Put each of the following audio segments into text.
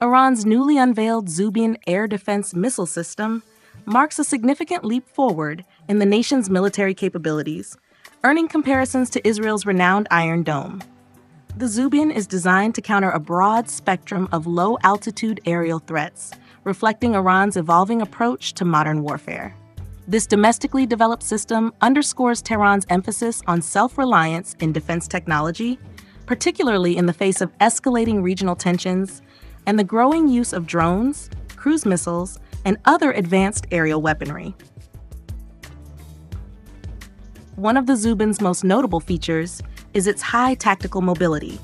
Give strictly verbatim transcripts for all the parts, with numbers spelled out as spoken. Iran's newly unveiled Zoubin air defense missile system marks a significant leap forward in the nation's military capabilities, earning comparisons to Israel's renowned Iron Dome. The Zoubin is designed to counter a broad spectrum of low-altitude aerial threats, reflecting Iran's evolving approach to modern warfare. This domestically developed system underscores Tehran's emphasis on self-reliance in defense technology, particularly in the face of escalating regional tensions and the growing use of drones, cruise missiles, and other advanced aerial weaponry. One of the Zoubin's most notable features is its high tactical mobility.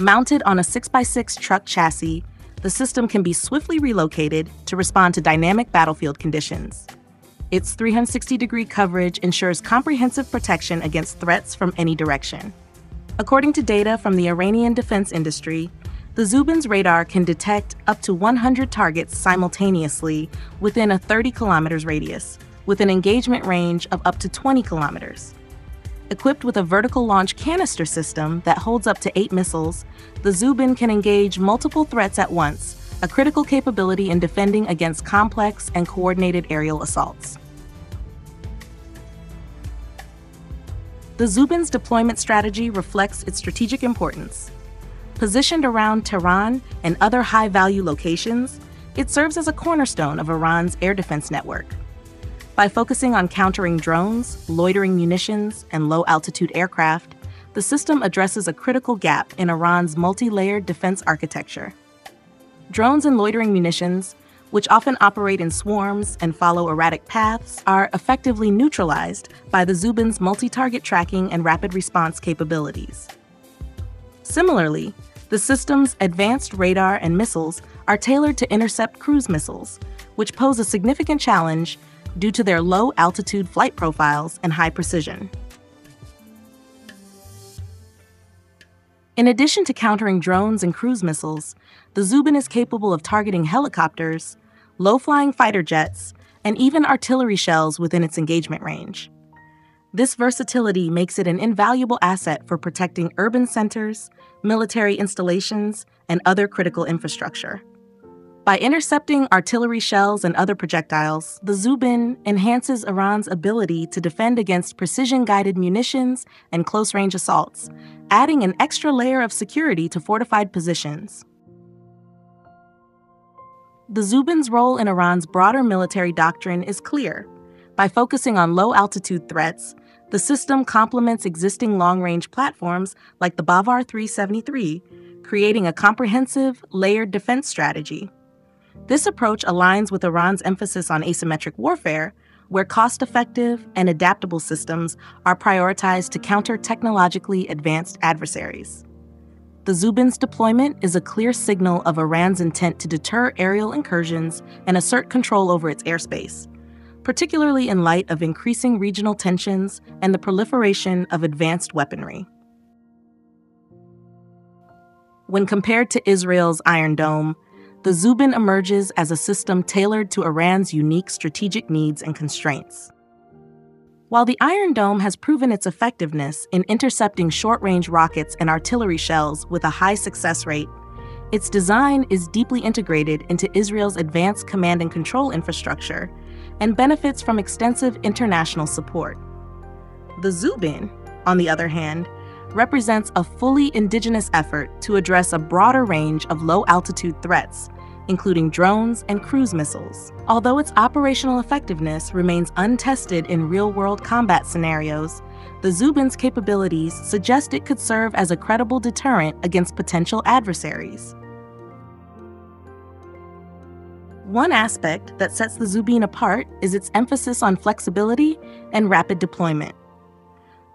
Mounted on a six by six truck chassis, the system can be swiftly relocated to respond to dynamic battlefield conditions. Its three hundred sixty degree coverage ensures comprehensive protection against threats from any direction. According to data from the Iranian defense industry, the Zoubin's radar can detect up to one hundred targets simultaneously within a thirty kilometers radius, with an engagement range of up to twenty kilometers. Equipped with a vertical launch canister system that holds up to eight missiles, the Zoubin can engage multiple threats at once, a critical capability in defending against complex and coordinated aerial assaults. The Zoubin's deployment strategy reflects its strategic importance. Positioned around Tehran and other high-value locations, it serves as a cornerstone of Iran's air defense network. By focusing on countering drones, loitering munitions, and low-altitude aircraft, the system addresses a critical gap in Iran's multi-layered defense architecture. Drones and loitering munitions, which often operate in swarms and follow erratic paths, are effectively neutralized by the Zoubin's multi-target tracking and rapid response capabilities. Similarly, the system's advanced radar and missiles are tailored to intercept cruise missiles, which pose a significant challenge due to their low-altitude flight profiles and high precision. In addition to countering drones and cruise missiles, the Zoubin is capable of targeting helicopters, low-flying fighter jets, and even artillery shells within its engagement range. This versatility makes it an invaluable asset for protecting urban centers, military installations, and other critical infrastructure. By intercepting artillery shells and other projectiles, the Zoubin enhances Iran's ability to defend against precision-guided munitions and close-range assaults, adding an extra layer of security to fortified positions. The Zoubin's role in Iran's broader military doctrine is clear. By focusing on low-altitude threats, the system complements existing long-range platforms like the Bavar three seventy-three, creating a comprehensive, layered defense strategy. This approach aligns with Iran's emphasis on asymmetric warfare, where cost-effective and adaptable systems are prioritized to counter technologically advanced adversaries. The Zoubin's deployment is a clear signal of Iran's intent to deter aerial incursions and assert control over its airspace, particularly in light of increasing regional tensions and the proliferation of advanced weaponry. When compared to Israel's Iron Dome, the Zoubin emerges as a system tailored to Iran's unique strategic needs and constraints. While the Iron Dome has proven its effectiveness in intercepting short-range rockets and artillery shells with a high success rate, its design is deeply integrated into Israel's advanced command and control infrastructure and benefits from extensive international support. The Zoubin, on the other hand, represents a fully indigenous effort to address a broader range of low-altitude threats, including drones and cruise missiles. Although its operational effectiveness remains untested in real-world combat scenarios, the Zoubin's capabilities suggest it could serve as a credible deterrent against potential adversaries. One aspect that sets the Zoubin apart is its emphasis on flexibility and rapid deployment.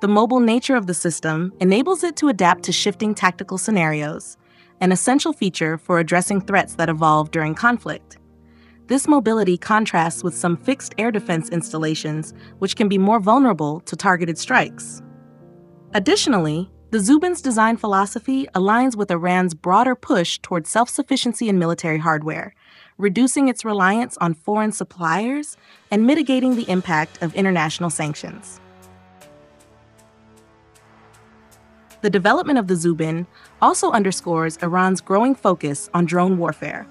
The mobile nature of the system enables it to adapt to shifting tactical scenarios, an essential feature for addressing threats that evolve during conflict. This mobility contrasts with some fixed air defense installations, which can be more vulnerable to targeted strikes. Additionally, the Zoubin's design philosophy aligns with Iran's broader push toward self-sufficiency in military hardware, reducing its reliance on foreign suppliers and mitigating the impact of international sanctions. The development of the Zoubin also underscores Iran's growing focus on drone warfare.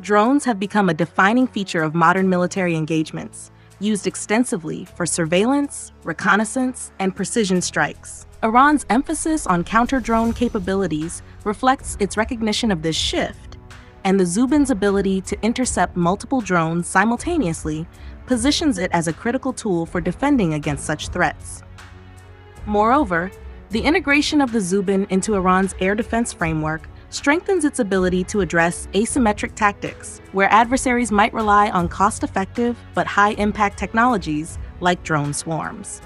Drones have become a defining feature of modern military engagements, used extensively for surveillance, reconnaissance, and precision strikes. Iran's emphasis on counter-drone capabilities reflects its recognition of this shift, and the Zoubin's ability to intercept multiple drones simultaneously positions it as a critical tool for defending against such threats. Moreover, the integration of the Zoubin into Iran's air defense framework strengthens its ability to address asymmetric tactics, where adversaries might rely on cost-effective but high-impact technologies like drone swarms.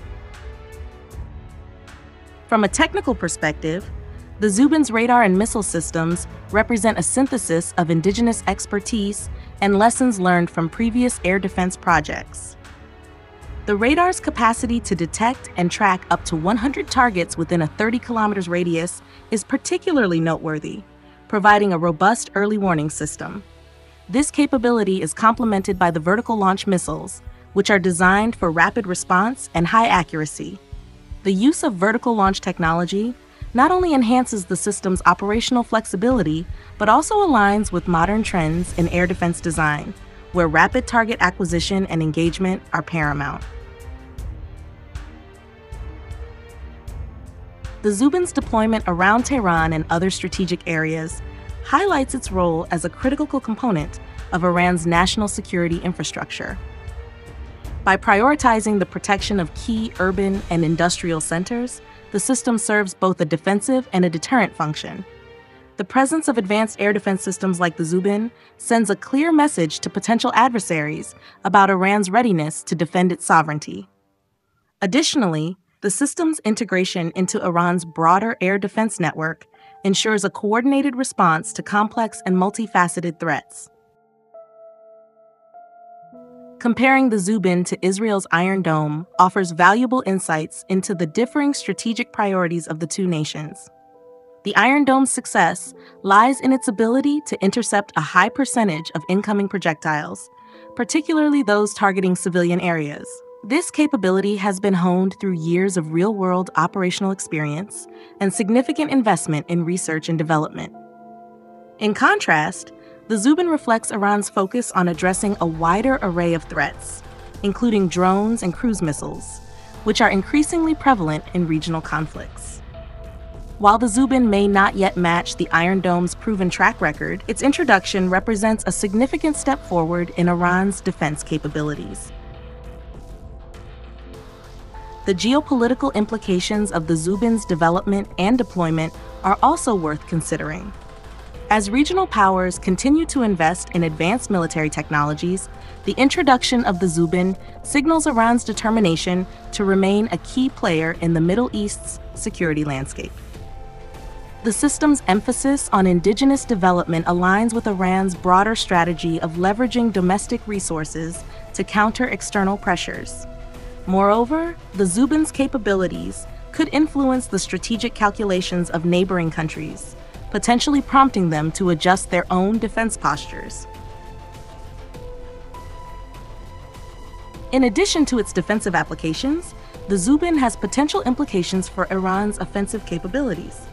From a technical perspective, the Zoubin's radar and missile systems represent a synthesis of indigenous expertise and lessons learned from previous air defense projects. The radar's capacity to detect and track up to one hundred targets within a thirty kilometers radius is particularly noteworthy, providing a robust early warning system. This capability is complemented by the vertical launch missiles, which are designed for rapid response and high accuracy. The use of vertical launch technology not only enhances the system's operational flexibility, but also aligns with modern trends in air defense design, where rapid target acquisition and engagement are paramount. The Zoubin's deployment around Tehran and other strategic areas highlights its role as a critical component of Iran's national security infrastructure. By prioritizing the protection of key urban and industrial centers, the system serves both a defensive and a deterrent function. The presence of advanced air defense systems like the Zoubin sends a clear message to potential adversaries about Iran's readiness to defend its sovereignty. Additionally, the system's integration into Iran's broader air defense network ensures a coordinated response to complex and multifaceted threats. Comparing the Zoubin to Israel's Iron Dome offers valuable insights into the differing strategic priorities of the two nations. The Iron Dome's success lies in its ability to intercept a high percentage of incoming projectiles, particularly those targeting civilian areas. This capability has been honed through years of real-world operational experience and significant investment in research and development. In contrast, the Zoubin reflects Iran's focus on addressing a wider array of threats, including drones and cruise missiles, which are increasingly prevalent in regional conflicts. While the Zoubin may not yet match the Iron Dome's proven track record, its introduction represents a significant step forward in Iran's defense capabilities. The geopolitical implications of the Zoubin's development and deployment are also worth considering. As regional powers continue to invest in advanced military technologies, the introduction of the Zoubin signals Iran's determination to remain a key player in the Middle East's security landscape. The system's emphasis on indigenous development aligns with Iran's broader strategy of leveraging domestic resources to counter external pressures. Moreover, the Zoubin's capabilities could influence the strategic calculations of neighboring countries, potentially prompting them to adjust their own defense postures. In addition to its defensive applications, the Zoubin has potential implications for Iran's offensive capabilities.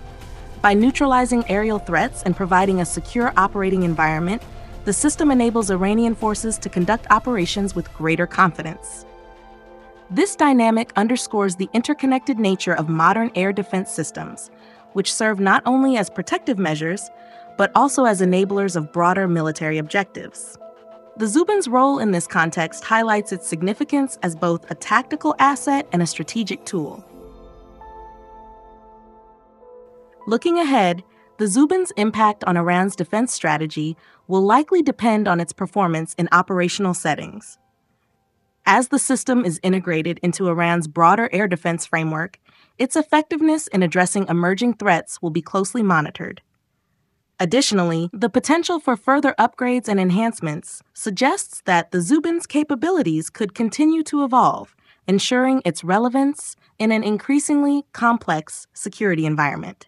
By neutralizing aerial threats and providing a secure operating environment, the system enables Iranian forces to conduct operations with greater confidence. This dynamic underscores the interconnected nature of modern air defense systems, which serve not only as protective measures, but also as enablers of broader military objectives. The Zoubin's role in this context highlights its significance as both a tactical asset and a strategic tool. Looking ahead, the Zoubin's impact on Iran's defense strategy will likely depend on its performance in operational settings. As the system is integrated into Iran's broader air defense framework, its effectiveness in addressing emerging threats will be closely monitored. Additionally, the potential for further upgrades and enhancements suggests that the Zoubin's capabilities could continue to evolve, ensuring its relevance in an increasingly complex security environment.